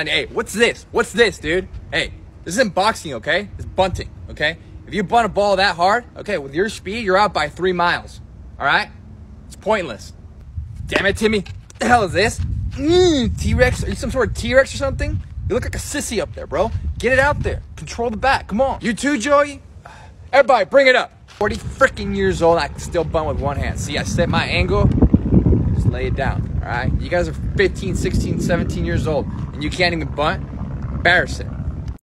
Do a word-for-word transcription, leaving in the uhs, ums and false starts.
And hey, what's this? What's this, dude? Hey, this isn't boxing, okay? It's bunting, okay? If you bunt a ball that hard, okay, with your speed, you're out by three miles, all right? It's pointless. Damn it, Timmy. What the hell is this? Mmm, T-Rex? Are you some sort of T-Rex or something? You look like a sissy up there, bro. Get it out there. Control the bat. Come on. You too, Joey? Everybody, bring it up. forty freaking years old, I can still bunt with one hand. See, I set my angle. Just lay it down, all right? You guys are fifteen, sixteen, seventeen years old, and you can't even bunt? Embarrassing.